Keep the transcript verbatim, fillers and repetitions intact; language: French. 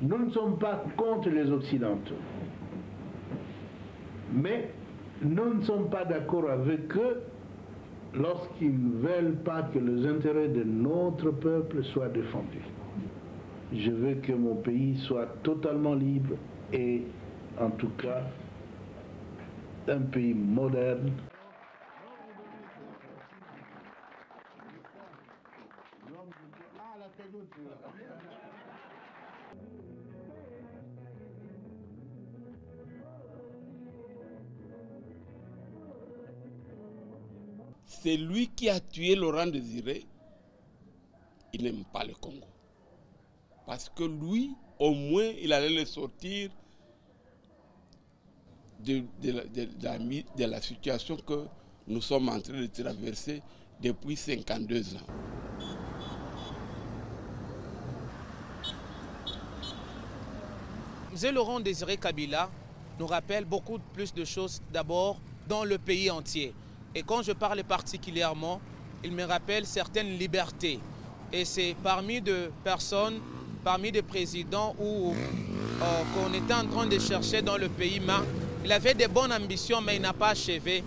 Nous ne sommes pas contre les Occidentaux, mais nous ne sommes pas d'accord avec eux lorsqu'ils ne veulent pas que les intérêts de notre peuple soient défendus. Je veux que mon pays soit totalement libre et, en tout cas, un pays moderne. C'est lui qui a tué Laurent Désiré. Il n'aime pas le Congo. Parce que lui, au moins, il allait le sortir de, de, de, de, de, la, de la situation que nous sommes en train de traverser depuis cinquante-deux ans. Monsieur Laurent Désiré Kabila nous rappelle beaucoup plus de choses d'abord dans le pays entier. Et quand je parle particulièrement, il me rappelle certaines libertés. Et c'est parmi des personnes, parmi des présidents ou euh, qu'on était en train de chercher dans le pays, mais il avait des bonnes ambitions, mais il n'a pas achevé.